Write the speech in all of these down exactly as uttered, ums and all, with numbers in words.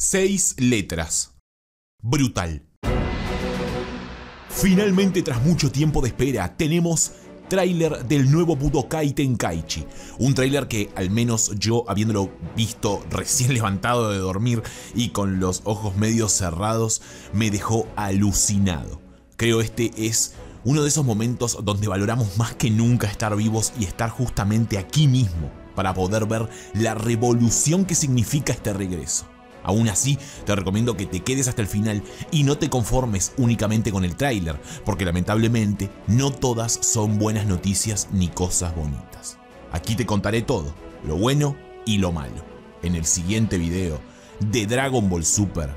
Seis letras. Brutal. Finalmente, tras mucho tiempo de espera, tenemos tráiler del nuevo Budokai Tenkaichi. Un tráiler que, al menos yo habiéndolo visto recién levantado de dormir y con los ojos medio cerrados, me dejó alucinado. Creo este es uno de esos momentos donde valoramos más que nunca estar vivos y estar justamente aquí mismo para poder ver la revolución que significa este regreso. Aún así, te recomiendo que te quedes hasta el final y no te conformes únicamente con el tráiler, porque lamentablemente no todas son buenas noticias ni cosas bonitas. Aquí te contaré todo, lo bueno y lo malo, en el siguiente video de Dragon Ball Super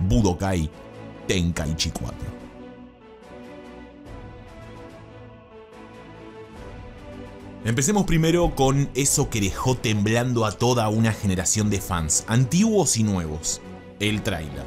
Budokai Tenkaichi cuatro. Empecemos primero con eso que dejó temblando a toda una generación de fans, antiguos y nuevos, el tráiler.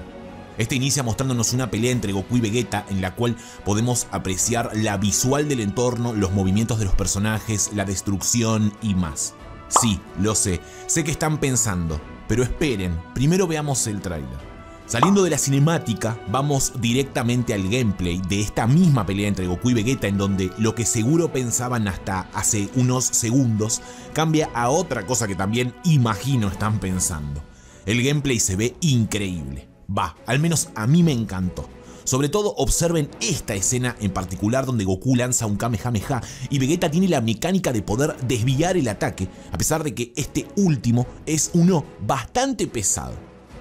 Este inicia mostrándonos una pelea entre Goku y Vegeta en la cual podemos apreciar la visual del entorno, los movimientos de los personajes, la destrucción y más. Sí, lo sé, sé que están pensando, pero esperen, primero veamos el tráiler. Saliendo de la cinemática, vamos directamente al gameplay de esta misma pelea entre Goku y Vegeta, en donde lo que seguro pensaban hasta hace unos segundos cambia a otra cosa que también imagino están pensando. El gameplay se ve increíble. Va, al menos a mí me encantó. Sobre todo observen esta escena en particular donde Goku lanza un Kamehameha y Vegeta tiene la mecánica de poder desviar el ataque, a pesar de que este último es uno bastante pesado.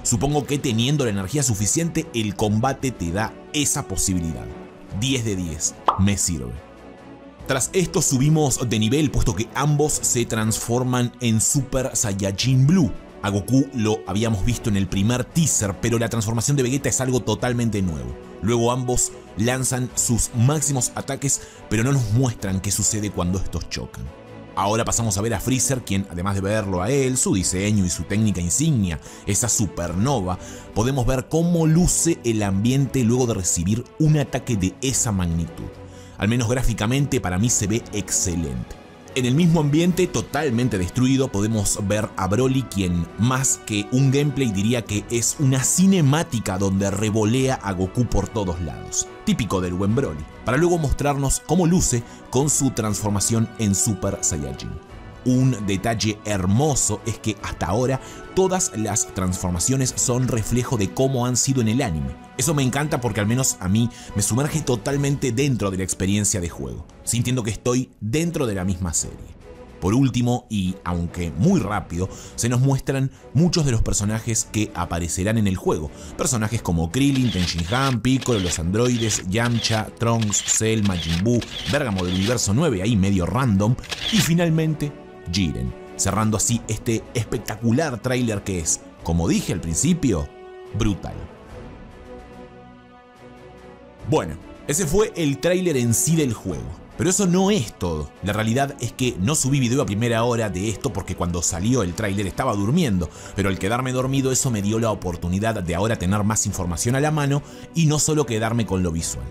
Supongo que teniendo la energía suficiente, el combate te da esa posibilidad. diez de diez, me sirve. Tras esto subimos de nivel, puesto que ambos se transforman en Super Saiyajin Blue. A Goku lo habíamos visto en el primer teaser, pero la transformación de Vegeta es algo totalmente nuevo. Luego ambos lanzan sus máximos ataques, pero no nos muestran qué sucede cuando estos chocan. Ahora pasamos a ver a Freezer, quien además de verlo a él, su diseño y su técnica insignia, esa supernova, podemos ver cómo luce el ambiente luego de recibir un ataque de esa magnitud. Al menos gráficamente para mí se ve excelente. En el mismo ambiente totalmente destruido podemos ver a Broly, quien más que un gameplay diría que es una cinemática donde revolea a Goku por todos lados, típico del buen Broly, para luego mostrarnos cómo luce con su transformación en Super Saiyajin. Un detalle hermoso es que hasta ahora todas las transformaciones son reflejo de cómo han sido en el anime. Eso me encanta porque al menos a mí me sumerge totalmente dentro de la experiencia de juego, sintiendo que estoy dentro de la misma serie. Por último, y aunque muy rápido, se nos muestran muchos de los personajes que aparecerán en el juego. Personajes como Krillin, Tenshinhan, Piccolo, los androides, Yamcha, Trunks, Selma, Jinbu, Bergamo del universo nueve, ahí medio random, y finalmente Jiren, cerrando así este espectacular tráiler que es, como dije al principio, brutal. Bueno, ese fue el tráiler en sí del juego. Pero eso no es todo. La realidad es que no subí video a primera hora de esto porque cuando salió el tráiler estaba durmiendo, pero al quedarme dormido eso me dio la oportunidad de ahora tener más información a la mano y no solo quedarme con lo visual.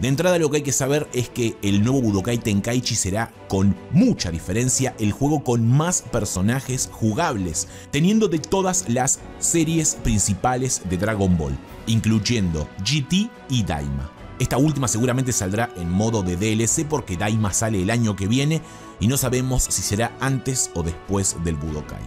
De entrada lo que hay que saber es que el nuevo Budokai Tenkaichi será, con mucha diferencia, el juego con más personajes jugables, teniendo de todas las series principales de Dragon Ball, incluyendo G T y Daima. Esta última seguramente saldrá en modo de D L C porque Daima sale el año que viene y no sabemos si será antes o después del Budokai.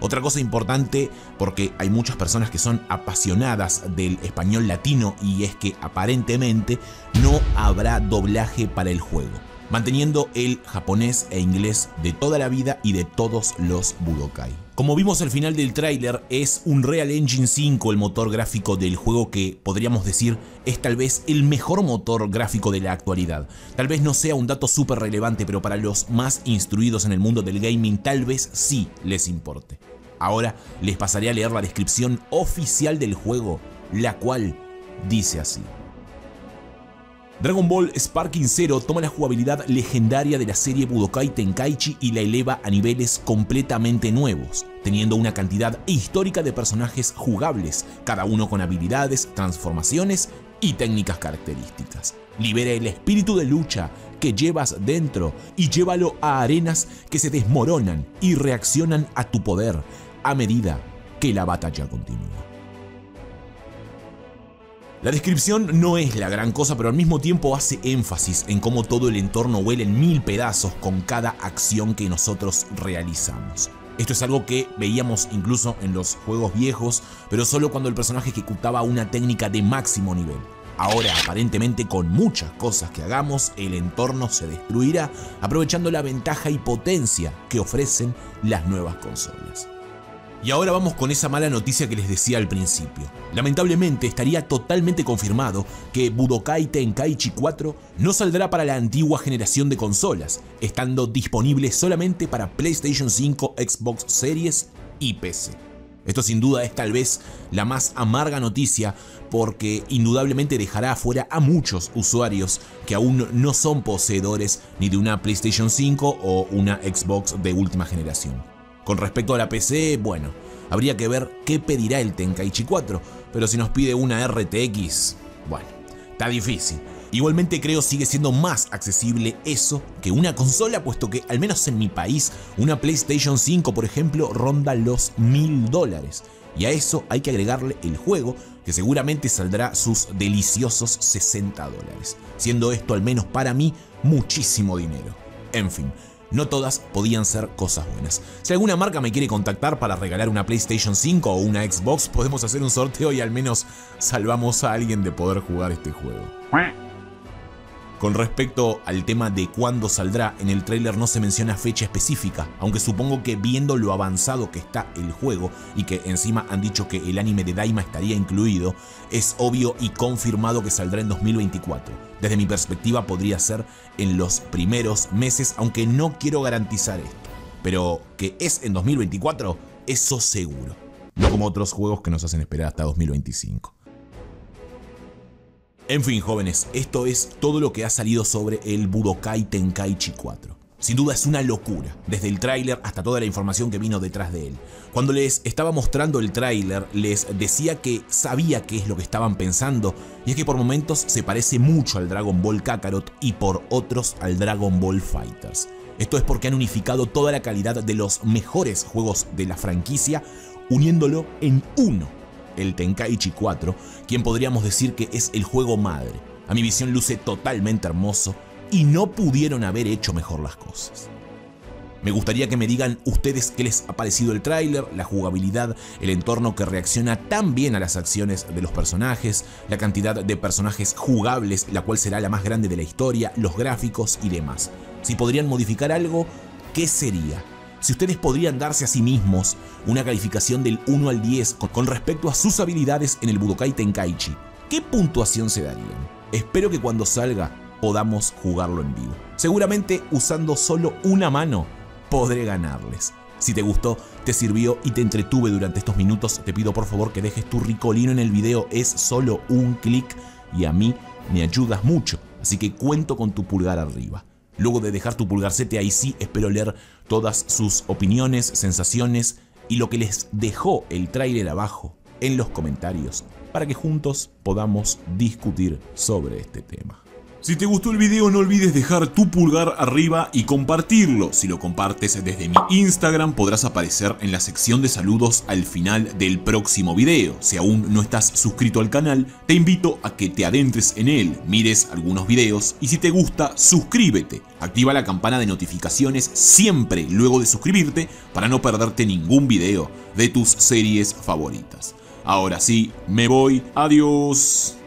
Otra cosa importante, porque hay muchas personas que son apasionadas del español latino, y es que aparentemente no habrá doblaje para el juego, manteniendo el japonés e inglés de toda la vida y de todos los Budokai. Como vimos al final del tráiler, es Unreal Engine cinco el motor gráfico del juego, que podríamos decir es tal vez el mejor motor gráfico de la actualidad. Tal vez no sea un dato súper relevante, pero para los más instruidos en el mundo del gaming tal vez sí les importe. Ahora les pasaré a leer la descripción oficial del juego, la cual dice así. Dragon Ball Sparking Zero toma la jugabilidad legendaria de la serie Budokai Tenkaichi y la eleva a niveles completamente nuevos, teniendo una cantidad histórica de personajes jugables, cada uno con habilidades, transformaciones y técnicas características. Libera el espíritu de lucha que llevas dentro y llévalo a arenas que se desmoronan y reaccionan a tu poder a medida que la batalla continúa. La descripción no es la gran cosa, pero al mismo tiempo hace énfasis en cómo todo el entorno huele en mil pedazos con cada acción que nosotros realizamos. Esto es algo que veíamos incluso en los juegos viejos, pero solo cuando el personaje ejecutaba una técnica de máximo nivel. Ahora, aparentemente con muchas cosas que hagamos, el entorno se destruirá, aprovechando la ventaja y potencia que ofrecen las nuevas consolas. Y ahora vamos con esa mala noticia que les decía al principio. Lamentablemente estaría totalmente confirmado que Budokai Tenkaichi cuatro no saldrá para la antigua generación de consolas, estando disponible solamente para PlayStation cinco, Xbox Series y P C. Esto sin duda es tal vez la más amarga noticia, porque indudablemente dejará afuera a muchos usuarios que aún no son poseedores ni de una PlayStation cinco o una Xbox de última generación. Con respecto a la P C, bueno, habría que ver qué pedirá el Tenkaichi cuatro, pero si nos pide una R T X, bueno, está difícil. Igualmente creo sigue siendo más accesible eso que una consola, puesto que, al menos en mi país, una PlayStation cinco, por ejemplo, ronda los mil dólares. Y a eso hay que agregarle el juego, que seguramente saldrá sus deliciosos sesenta dólares, siendo esto, al menos para mí, muchísimo dinero. En fin. No todas podían ser cosas buenas. Si alguna marca me quiere contactar para regalar una PlayStation cinco o una Xbox, podemos hacer un sorteo y al menos salvamos a alguien de poder jugar este juego. Con respecto al tema de cuándo saldrá, en el tráiler no se menciona fecha específica, aunque supongo que viendo lo avanzado que está el juego y que encima han dicho que el anime de Daima estaría incluido, es obvio y confirmado que saldrá en dos mil veinticuatro. Desde mi perspectiva podría ser en los primeros meses, aunque no quiero garantizar esto. Pero que es en dos mil veinticuatro, eso seguro. No como otros juegos que nos hacen esperar hasta dos mil veinticinco. En fin, jóvenes, esto es todo lo que ha salido sobre el Budokai Tenkaichi cuatro. Sin duda es una locura, desde el tráiler hasta toda la información que vino detrás de él. Cuando les estaba mostrando el tráiler, les decía que sabía qué es lo que estaban pensando, y es que por momentos se parece mucho al Dragon Ball Kakarot y por otros al Dragon Ball Fighters. Esto es porque han unificado toda la calidad de los mejores juegos de la franquicia, uniéndolo en uno, el Tenkaichi cuatro, quien podríamos decir que es el juego madre. A mi visión luce totalmente hermoso, y no pudieron haber hecho mejor las cosas. Me gustaría que me digan ustedes qué les ha parecido el tráiler, la jugabilidad, el entorno que reacciona tan bien a las acciones de los personajes, la cantidad de personajes jugables, la cual será la más grande de la historia, los gráficos y demás. Si podrían modificar algo, ¿qué sería? Si ustedes podrían darse a sí mismos una calificación del uno al diez con respecto a sus habilidades en el Budokai Tenkaichi, ¿qué puntuación se darían? Espero que cuando salga podamos jugarlo en vivo. Seguramente usando solo una mano podré ganarles. Si te gustó, te sirvió y te entretuve durante estos minutos, te pido por favor que dejes tu ricolino en el video. Es solo un clic y a mí me ayudas mucho, así que cuento con tu pulgar arriba. Luego de dejar tu pulgarcete ahí sí, espero leer todas sus opiniones, sensaciones y lo que les dejó el tráiler abajo en los comentarios, para que juntos podamos discutir sobre este tema. Si te gustó el video, no olvides dejar tu pulgar arriba y compartirlo. Si lo compartes desde mi Instagram, podrás aparecer en la sección de saludos al final del próximo video. Si aún no estás suscrito al canal, te invito a que te adentres en él, mires algunos videos y si te gusta, suscríbete. Activa la campana de notificaciones siempre luego de suscribirte para no perderte ningún video de tus series favoritas. Ahora sí, me voy. Adiós.